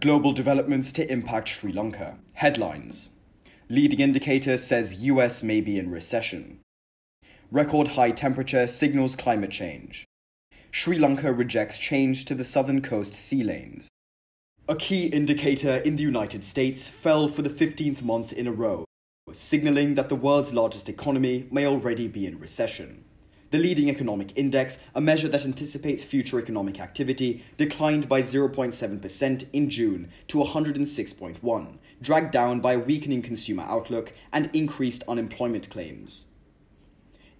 Global developments to impact Sri Lanka. Headlines. Leading indicator says US may be in recession. Record high temperature signals climate change. Sri Lanka rejects change to the southern coast sea lanes. A key indicator in the United States fell for the 15th month in a row, signaling that the world's largest economy may already be in recession. The leading economic index, a measure that anticipates future economic activity, declined by 0.7% in June to 106.1, dragged down by a weakening consumer outlook and increased unemployment claims.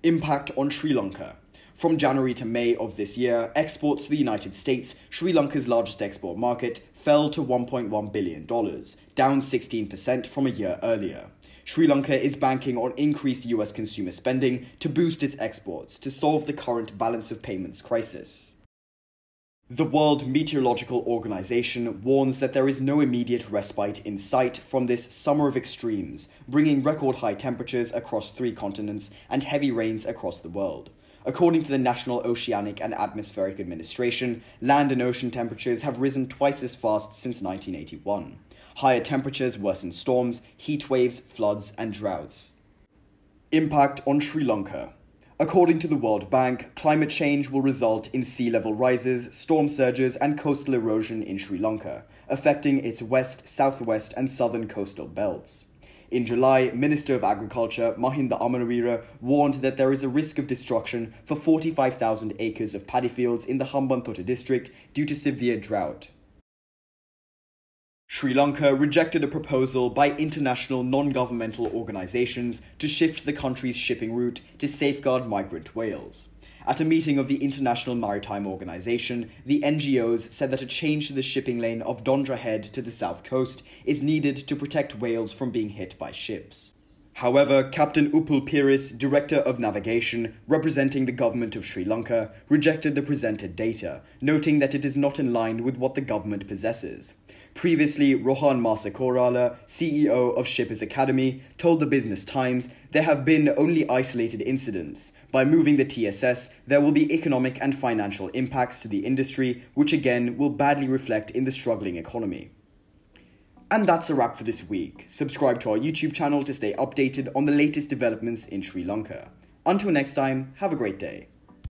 Impact on Sri Lanka. From January to May of this year, exports to the United States, Sri Lanka's largest export market, fell to $1.1 billion, down 16% from a year earlier. Sri Lanka is banking on increased US consumer spending to boost its exports to solve the current balance of payments crisis. The World Meteorological Organization warns that there is no immediate respite in sight from this summer of extremes, bringing record high temperatures across three continents and heavy rains across the world. According to the National Oceanic and Atmospheric Administration, land and ocean temperatures have risen twice as fast since 1981. Higher temperatures worsen storms, heat waves, floods, and droughts. Impact on Sri Lanka. According to the World Bank, climate change will result in sea level rises, storm surges, and coastal erosion in Sri Lanka, affecting its west, southwest, and southern coastal belts. In July, Minister of Agriculture Mahinda Amarawira warned that there is a risk of destruction for 45,000 acres of paddy fields in the Hambantota district due to severe drought. Sri Lanka rejected a proposal by international non-governmental organizations to shift the country's shipping route to safeguard migrant whales. At a meeting of the International Maritime Organization, the NGOs said that a change to the shipping lane of Dondra Head to the south coast is needed to protect whales from being hit by ships. However, Captain Upul Piris, Director of Navigation, representing the government of Sri Lanka, rejected the presented data, noting that it is not in line with what the government possesses. Previously, Rohan Masakorala, CEO of Shippers Academy, told the Business Times, "There have been only isolated incidents. By moving the TSS, there will be economic and financial impacts to the industry, which again will badly reflect in the struggling economy." And that's a wrap for this week. Subscribe to our YouTube channel to stay updated on the latest developments in Sri Lanka. Until next time, have a great day.